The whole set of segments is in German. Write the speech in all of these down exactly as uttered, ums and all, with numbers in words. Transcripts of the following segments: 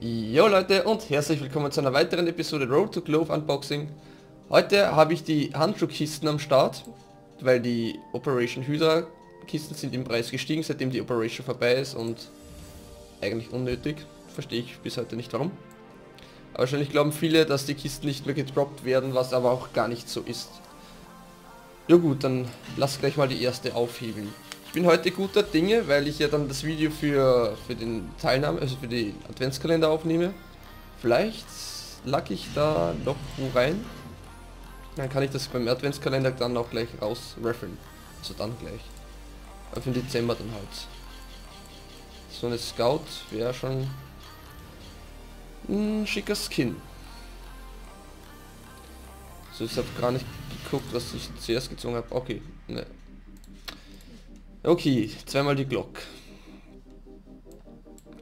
Jo Leute und herzlich willkommen zu einer weiteren Episode Road to Glove Unboxing. Heute habe ich die Handschuhkisten am Start, weil die Operation Hüter Kisten sind im Preis gestiegen, seitdem die Operation vorbei ist und eigentlich unnötig. Verstehe ich bis heute nicht warum. Aber wahrscheinlich glauben viele, dass die Kisten nicht mehr gedroppt werden, was aber auch gar nicht so ist. Ja gut, dann lass gleich mal die erste aufhebeln. Ich bin heute guter Dinge, weil ich ja dann das Video für, für den Teilnahme, also für den Adventskalender aufnehme. Vielleicht lack ich da noch wo rein. Dann kann ich das beim Adventskalender dann auch gleich rausreffeln. Also dann gleich. Auf den Dezember dann halt. So eine Scout wäre schon ein schicker Skin. So, ich habe gar nicht geguckt, was ich zuerst gezogen habe. Okay, ne. Okay, zweimal die Glock.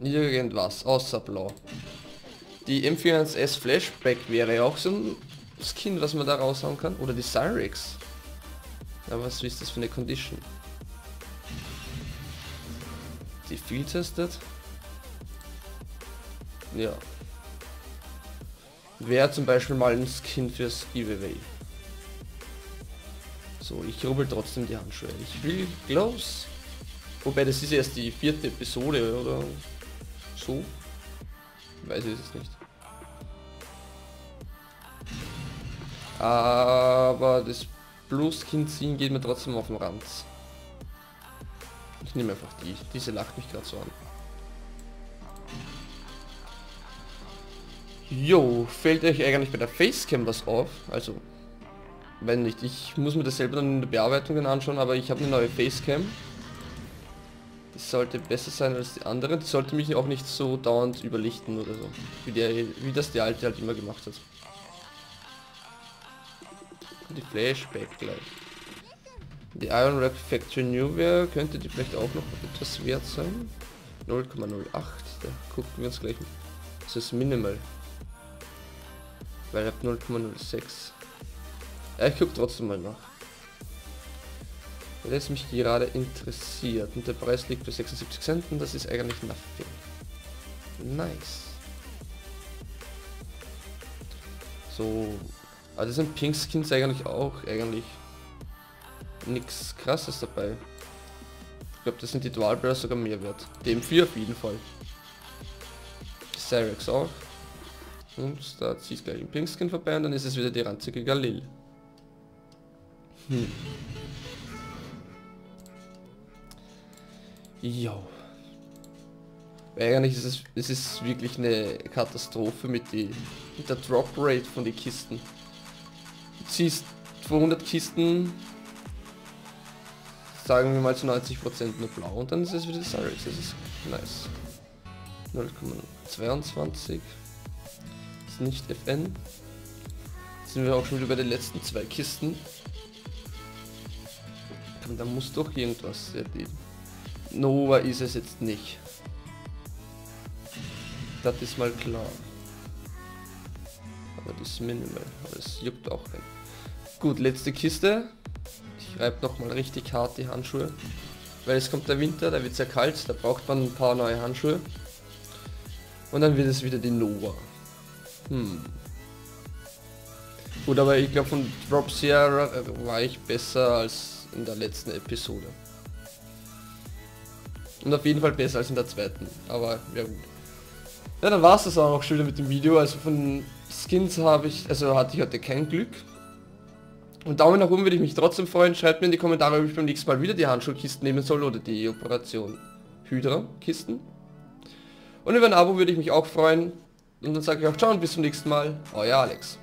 Irgendwas, außer blau. Die M vier eins S Flashback wäre auch so ein Skin, was man da raushauen kann. Oder die Cyrix. Aber was ist das für eine Condition? Die Field Tested. Ja. Wäre zum Beispiel mal ein Skin fürs Giveaway. So, ich rubbel trotzdem die Handschuhe. Ich will Gloves. Wobei, das ist erst die vierte Episode, oder? So? Weiß ich es nicht. Aber das Blue-Skin ziehen geht mir trotzdem auf den Rand. Ich nehme einfach die. Diese lacht mich gerade so an. Jo, fällt euch eigentlich bei der Facecam was auf? Also, wenn nicht. Ich muss mir das selber dann in der Bearbeitung dann anschauen, aber ich habe eine neue Facecam. Das sollte besser sein als die andere. Das sollte mich auch nicht so dauernd überlichten oder so. Wie, der, wie das die alte halt immer gemacht hat. Die Flashback gleich. Die Iron Rap Factory New Year könnte die vielleicht auch noch etwas wert sein. null Komma null acht, da gucken wir uns gleich mal. Das ist minimal. Weil ich habe null Komma null sechs. Ja, ich gucke trotzdem mal nach. Weil das mich gerade interessiert. Und der Preis liegt bei sechsundsiebzig Cent und das ist eigentlich nothing. Nice. So. Aber das sind Pink Skins eigentlich auch eigentlich nichts Krasses dabei. Ich glaube, das sind die Dual Blurs sogar mehr wert. Dem vier auf jeden Fall. Die Cyrix auch. Und da zieht gleich ein Pink Skin vorbei und dann ist es wieder die ranzige Galil. Hm. Jo. Eigentlich ist es, es ist wirklich eine Katastrophe mit, die, mit der Drop Rate von den Kisten. Du ziehst zweihundert Kisten, sagen wir mal zu neunzig Prozent nur blau und dann ist es wieder die Cyrix. Das ist nice. null Komma zweiundzwanzig. Ist nicht F N. Jetzt sind wir auch schon wieder bei den letzten zwei Kisten. Da muss doch irgendwas erleben. Nova ist es jetzt nicht. Das ist mal klar. Aber das ist minimal. Aber das juckt auch rein. Gut, letzte Kiste. Ich reibe nochmal richtig hart die Handschuhe. Weil es kommt der Winter, da wird es ja kalt, da braucht man ein paar neue Handschuhe. Und dann wird es wieder die Nova. Hm. Gut, aber ich glaube, von Drop Sierra war ich besser als in der letzten Episode. Und auf jeden Fall besser als in der zweiten. Aber ja gut. Ja, dann war es das auch noch schon wieder mit dem Video. Also von Skins habe ich, also hatte ich heute kein Glück. Und Daumen nach oben würde ich mich trotzdem freuen. Schreibt mir in die Kommentare, ob ich beim nächsten Mal wieder die Handschuhkisten nehmen soll oder die Operation Hydra-Kisten. Und über ein Abo würde ich mich auch freuen. Und dann sage ich auch ciao und bis zum nächsten Mal, euer Alex.